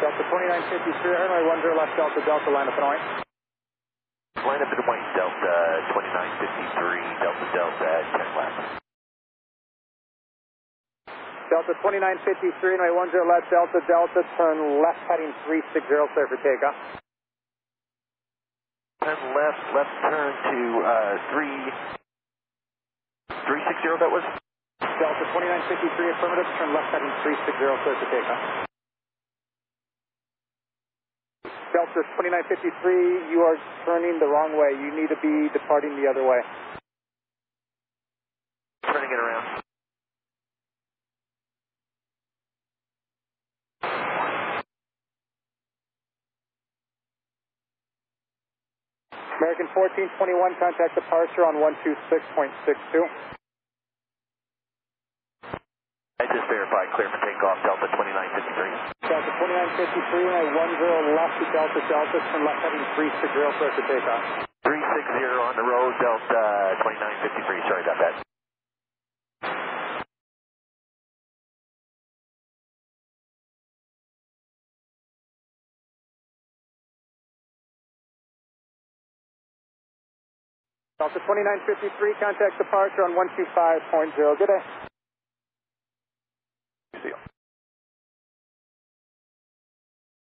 Delta 2953, runway 10 left, Delta, Delta, line up and away. Line up and away, Delta 2953, Delta, Delta, 10 left. Delta 2953, runway 10 left, Delta, Delta, turn left, heading 360, clear for takeoff. 10 left, left turn to 360, that was? Delta 2953, affirmative, turn left heading 360, clear for takeoff. Delta 2953, you are turning the wrong way. You need to be departing the other way. Turning it around. American 1421, contact departure on 126.62. Just verify, clear for takeoff, Delta 2953. Delta 2953, runway 10 left to Delta, Delta, turn left heading 360, clear for takeoff. 360 on the road, Delta 2953, sorry about that. Delta 2953, contact departure on 125.0, good day.